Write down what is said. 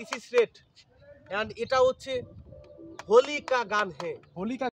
this is red and eta hocche holika gan hai holika